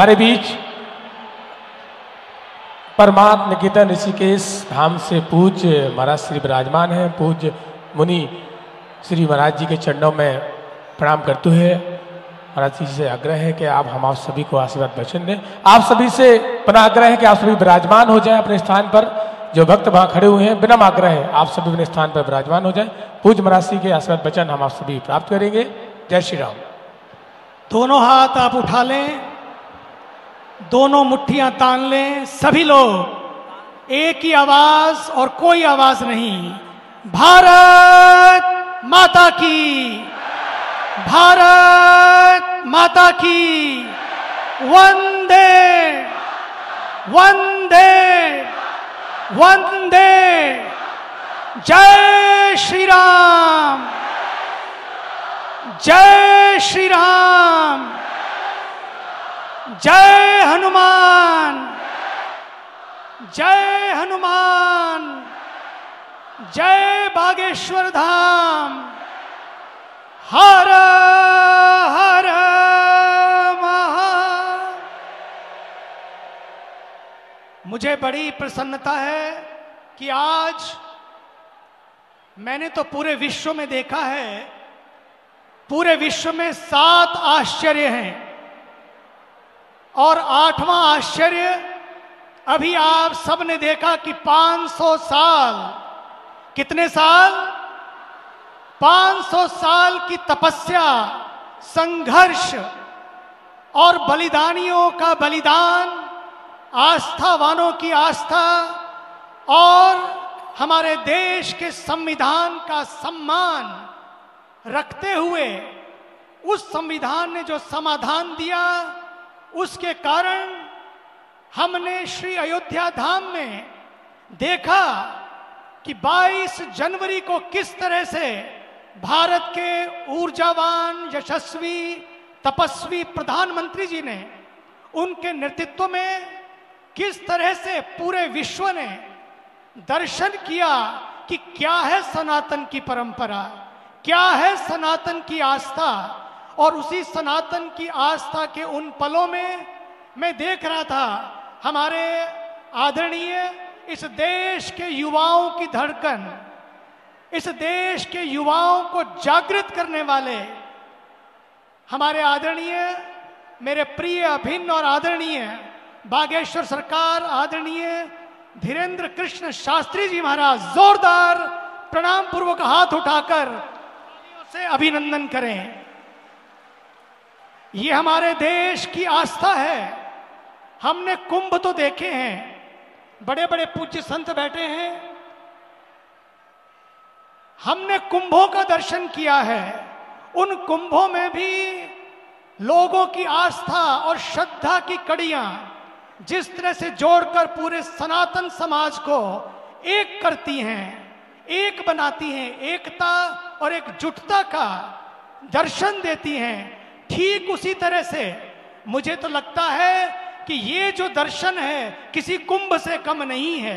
हमारे बीच परमात्म निकेतन ऋषिकेश धाम से पूज्य महाराज श्री विराजमान हैं। पूज्य मुनि श्री महाराज जी के चरणों में प्रणाम करते हुए महाराज जी से आग्रह है कि आप सभी को आशीर्वाद वचन दें। आप सभी से बना आग्रह है कि आप सभी विराजमान हो जाएं अपने स्थान पर। जो भक्त वहां खड़े हुए हैं बिना आग्रह है आप सभी अपने स्थान पर विराजमान हो जाएं। पूज्य महाराज जी के आशीर्वाद वचन हम आप सभी प्राप्त करेंगे। जय श्री राम। दोनों हाथ आप उठा लें, दोनों मुट्ठियां तान लें। सभी लोग एक ही आवाज और कोई आवाज नहीं। भारत माता की, भारत माता की। वंदे वंदे वंदे। जय श्री राम, जय श्री राम। जय हनुमान, जय हनुमान। जय बागेश्वर धाम। हर हर महादेव। मुझे बड़ी प्रसन्नता है कि आज मैंने तो पूरे विश्व में देखा है, पूरे विश्व में 7 आश्चर्य हैं और 8वां आश्चर्य अभी आप सबने देखा कि 500 साल, कितने साल, 500 साल की तपस्या, संघर्ष और बलिदानियों का बलिदान, आस्थावानों की आस्था और हमारे देश के संविधान का सम्मान रखते हुए उस संविधान ने जो समाधान दिया उसके कारण हमने श्री अयोध्या धाम में देखा कि 22 जनवरी को किस तरह से भारत के ऊर्जावान, यशस्वी, तपस्वी प्रधानमंत्री जी ने, उनके नेतृत्व में किस तरह से पूरे विश्व ने दर्शन किया कि क्या है सनातन की परंपरा, क्या है सनातन की आस्था। और उसी सनातन की आस्था के उन पलों में मैं देख रहा था हमारे आदरणीय इस देश के युवाओं की धड़कन, इस देश के युवाओं को जागृत करने वाले हमारे आदरणीय, मेरे प्रिय, अभिन्न और आदरणीय बागेश्वर सरकार, आदरणीय धीरेन्द्र कृष्ण शास्त्री जी महाराज। जोरदार प्रणाम पूर्वक हाथ उठाकर से अभिनंदन करें। ये हमारे देश की आस्था है। हमने कुंभ तो देखे हैं, बड़े बड़े पूज्य संत बैठे हैं, हमने कुंभों का दर्शन किया है। उन कुंभों में भी लोगों की आस्था और श्रद्धा की कड़ियां जिस तरह से जोड़कर पूरे सनातन समाज को एक करती हैं, एक बनाती हैं, एकता और एकजुटता का दर्शन देती हैं, ठीक उसी तरह से मुझे तो लगता है कि ये जो दर्शन है किसी कुंभ से कम नहीं है।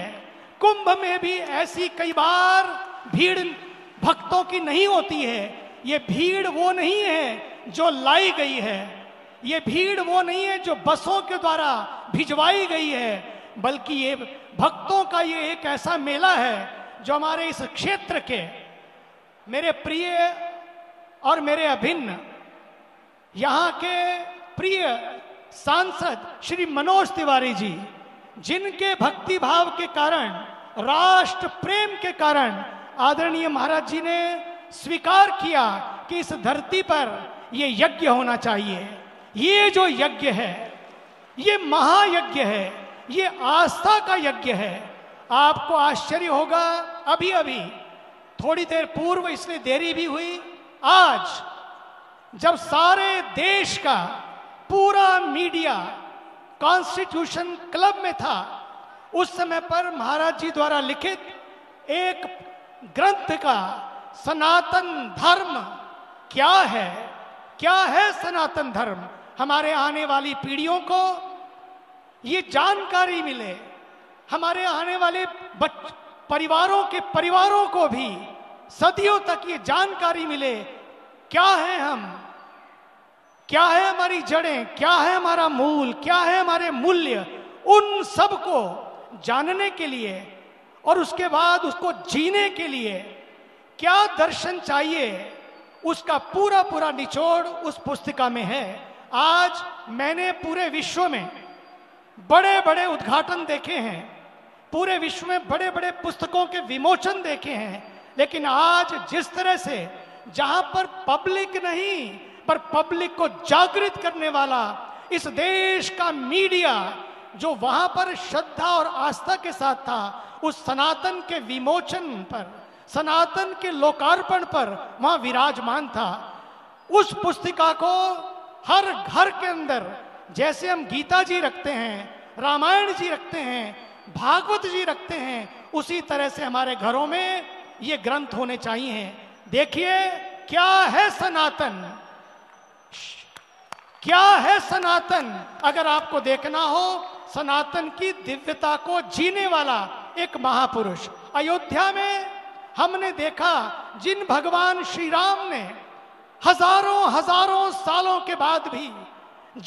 कुंभ में भी ऐसी कई बार भीड़ भक्तों की नहीं होती है। ये भीड़ वो नहीं है जो लाई गई है, ये भीड़ वो नहीं है जो बसों के द्वारा भिजवाई गई है, बल्कि ये भक्तों का ये एक ऐसा मेला है जो हमारे इस क्षेत्र के मेरे प्रिय और मेरे अभिन्न यहाँ के प्रिय सांसद श्री मनोज तिवारी जी, जिनके भक्ति भाव के कारण, राष्ट्र प्रेम के कारण आदरणीय महाराज जी ने स्वीकार किया कि इस धरती पर ये यज्ञ होना चाहिए। ये जो यज्ञ है ये महायज्ञ है, ये आस्था का यज्ञ है। आपको आश्चर्य होगा, अभी अभी थोड़ी देर पूर्व, इसलिए देरी भी हुई, आज जब सारे देश का पूरा मीडिया कॉन्स्टिट्यूशन क्लब में था, उस समय पर महाराज जी द्वारा लिखित एक ग्रंथ का, सनातन धर्म क्या है, क्या है सनातन धर्म, हमारे आने वाली पीढ़ियों को ये जानकारी मिले, हमारे आने वाले परिवारों के परिवारों को भी सदियों तक ये जानकारी मिले क्या है हम, क्या है हमारी जड़ें, क्या है हमारा मूल, क्या है हमारे मूल्य, उन सब को जानने के लिए और उसके बाद उसको जीने के लिए क्या दर्शन चाहिए, उसका पूरा पूरा निचोड़ उस पुस्तिका में है। आज मैंने पूरे विश्व में बड़े बड़े उद्घाटन देखे हैं, पूरे विश्व में बड़े बड़े पुस्तकों के विमोचन देखे हैं, लेकिन आज जिस तरह से जहां पर पब्लिक नहीं पर पब्लिक को जागृत करने वाला इस देश का मीडिया जो वहां पर श्रद्धा और आस्था के साथ था, उस सनातन के विमोचन पर, सनातन के लोकार्पण पर वहां विराजमान था। उस पुस्तिका को हर घर के अंदर, जैसे हम गीता जी रखते हैं, रामायण जी रखते हैं, भागवत जी रखते हैं, उसी तरह से हमारे घरों में ये ग्रंथ होने चाहिए। देखिए क्या है सनातन, क्या है सनातन। अगर आपको देखना हो सनातन की दिव्यता को जीने वाला एक महापुरुष, अयोध्या में हमने देखा जिन भगवान श्री राम ने हजारों हजारों सालों के बाद भी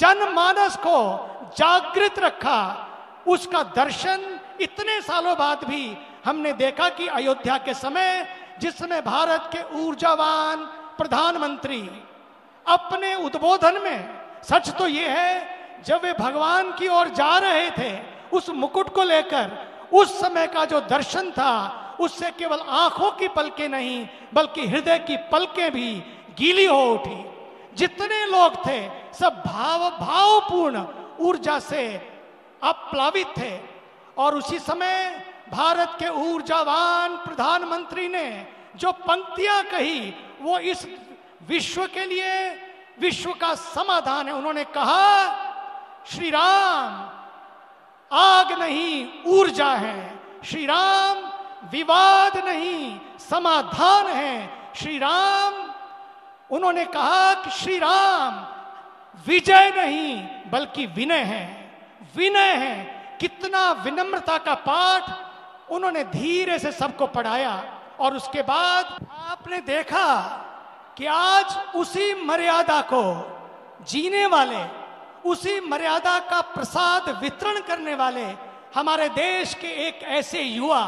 जनमानस को जागृत रखा, उसका दर्शन इतने सालों बाद भी हमने देखा कि अयोध्या के समय, जिस समय भारत के ऊर्जावान प्रधानमंत्री अपने उद्बोधन में, सच तो ये है जब वे भगवान की ओर जा रहे थे उस मुकुट को लेकर, उस समय का जो दर्शन था उससे केवल आंखों की पलकें नहीं बल्कि हृदय की पलकें भी गीली हो उठी। जितने लोग थे सब भावपूर्ण ऊर्जा से आप्लावित थे, और उसी समय भारत के ऊर्जावान प्रधानमंत्री ने जो पंक्तियां कही वो इस विश्व के लिए विश्व का समाधान है। उन्होंने कहा, श्री राम आग नहीं ऊर्जा है, श्री राम विवाद नहीं समाधान है, श्री राम, उन्होंने कहा कि श्री राम विजय नहीं बल्कि विनय है, विनय है। कितना विनम्रता का पाठ उन्होंने धीरे से सबको पढ़ाया, और उसके बाद आपने देखा कि आज उसी मर्यादा को जीने वाले, उसी मर्यादा का प्रसाद वितरण करने वाले हमारे देश के एक ऐसे युवा,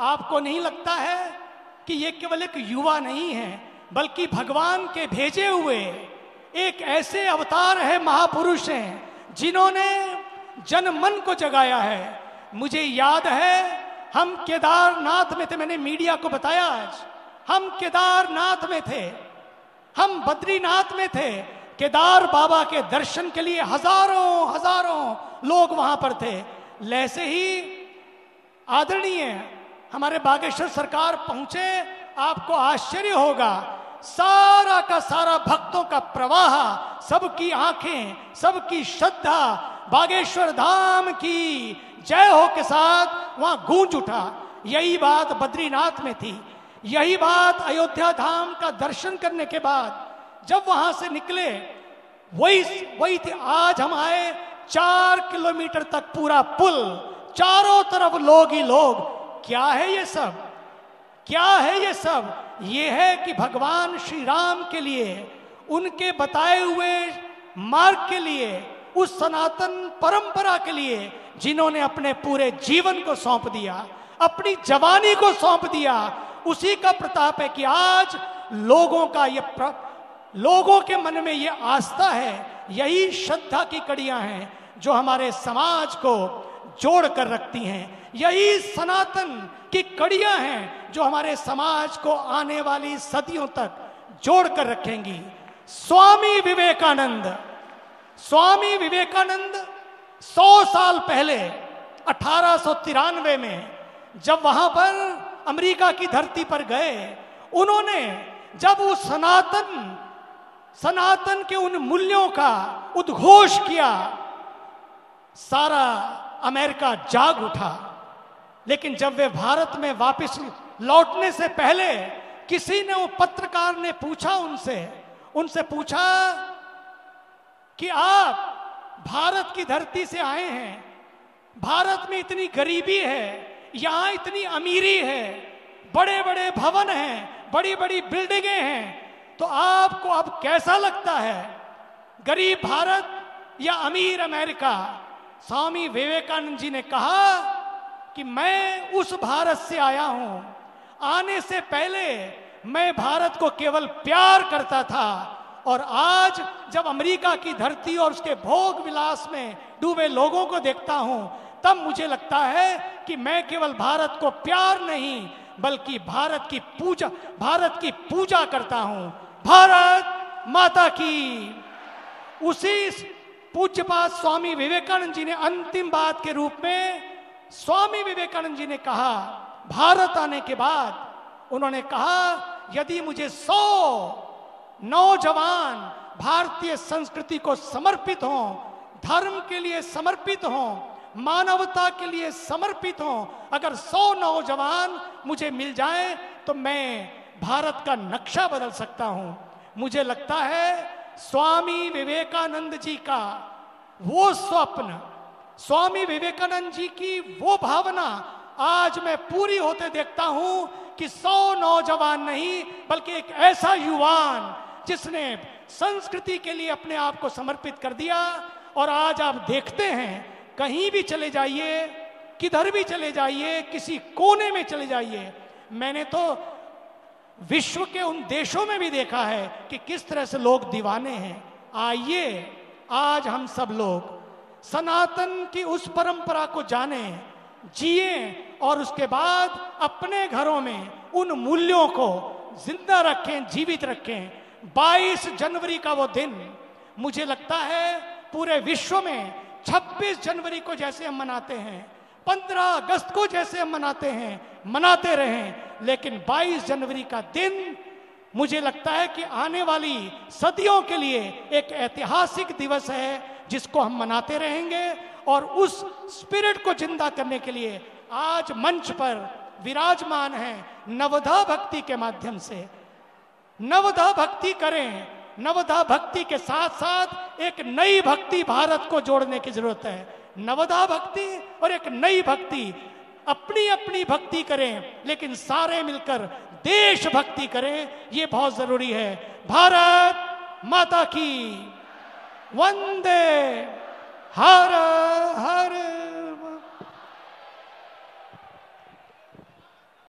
आपको नहीं लगता है कि ये केवल एक युवा नहीं है बल्कि भगवान के भेजे हुए एक ऐसे अवतार है, महापुरुष हैं, जिन्होंने जनमन को जगाया है। मुझे याद है हम केदारनाथ में थे, मैंने मीडिया को बताया आज हम केदारनाथ में थे, हम बद्रीनाथ में थे, केदार बाबा के दर्शन के लिए हजारों हजारों लोग वहां पर थे। वैसे ही आदरणीय हमारे बागेश्वर सरकार पहुंचे, आपको आश्चर्य होगा सारा का सारा भक्तों का प्रवाह, सबकी आंखें, सबकी श्रद्धा बागेश्वर धाम की जय हो के साथ वहां गूंज उठा। यही बात बद्रीनाथ में थी, यही बात अयोध्या धाम का दर्शन करने के बाद जब वहां से निकले वही थी। आज हम आए, 4 किलोमीटर तक पूरा पुल, चारों तरफ लोग ही लोग। क्या है ये सब, क्या है ये सब? ये है कि भगवान श्री राम के लिए, उनके बताए हुए मार्ग के लिए, उस सनातन परंपरा के लिए जिन्होंने अपने पूरे जीवन को सौंप दिया, अपनी जवानी को सौंप दिया, उसी का प्रताप है कि आज लोगों का ये लोगों के मन में ये आस्था है। यही श्रद्धा की कड़ियां हैं जो हमारे समाज को जोड़ कर रखती हैं, यही सनातन की कड़ियां हैं जो हमारे समाज को आने वाली सदियों तक जोड़ कर रखेंगी। स्वामी विवेकानंद, स्वामी विवेकानंद 100 साल पहले 1893 में जब वहां पर अमेरिका की धरती पर गए, उन्होंने जब उस सनातन के उन मूल्यों का उद्घोष किया, सारा अमेरिका जाग उठा। लेकिन जब वे भारत में वापस लौटने से पहले किसी ने, वो पत्रकार ने पूछा उनसे पूछा कि आप भारत की धरती से आए हैं, भारत में इतनी गरीबी है, यहां इतनी अमीरी है, बड़े बड़े भवन हैं, बड़ी बड़ी बिल्डिंगें हैं, तो आपको अब कैसा लगता है? गरीब भारत या अमीर अमेरिका। स्वामी विवेकानंद जी ने कहा कि मैं उस भारत से आया हूं, आने से पहले मैं भारत को केवल प्यार करता था और आज जब अमेरिका की धरती और उसके भोग विलास में डूबे लोगों को देखता हूं तब मुझे लगता है कि मैं केवल भारत को प्यार नहीं बल्कि भारत की पूजा करता हूं। भारत माता की। उसी पूज्यपाद स्वामी विवेकानंद जी ने अंतिम बात के रूप में स्वामी विवेकानंद जी ने कहा, भारत आने के बाद उन्होंने कहा यदि मुझे 100 नौजवान भारतीय संस्कृति को समर्पित हों, धर्म के लिए समर्पित हों, मानवता के लिए समर्पित हों, अगर 100 नौजवान मुझे मिल जाएं तो मैं भारत का नक्शा बदल सकता हूं। मुझे लगता है स्वामी विवेकानंद जी का वो स्वप्न, स्वामी विवेकानंद जी की वो भावना आज मैं पूरी होते देखता हूं कि 100 नौजवान नहीं बल्कि एक ऐसा युवान जिसने संस्कृति के लिए अपने आप को समर्पित कर दिया। और आज आप देखते हैं कहीं भी चले जाइए, किधर भी चले जाइए, किसी कोने में चले जाइए, मैंने तो विश्व के उन देशों में भी देखा है कि किस तरह से लोग दीवाने हैं। आइए आज हम सब लोग सनातन की उस परंपरा को जाने, जिए और उसके बाद अपने घरों में उन मूल्यों को जिंदा रखें, जीवित रखें। 22 जनवरी का वो दिन मुझे लगता है पूरे विश्व में 26 जनवरी को जैसे हम मनाते हैं, 15 अगस्त को जैसे हम मनाते हैं, मनाते रहें, लेकिन 22 जनवरी का दिन मुझे लगता है कि आने वाली सदियों के लिए एक ऐतिहासिक दिवस है जिसको हम मनाते रहेंगे। और उस स्पिरिट को जिंदा करने के लिए आज मंच पर विराजमान हैं नवधा भक्ति के माध्यम से। नवधा भक्ति करें, नवधा भक्ति के साथ साथ एक नई भक्ति भारत को जोड़ने की जरूरत है। नवधा भक्ति और एक नई भक्ति, अपनी अपनी भक्ति करें लेकिन सारे मिलकर देश भक्ति करें, ये बहुत जरूरी है। भारत माता की। वंदे हर हर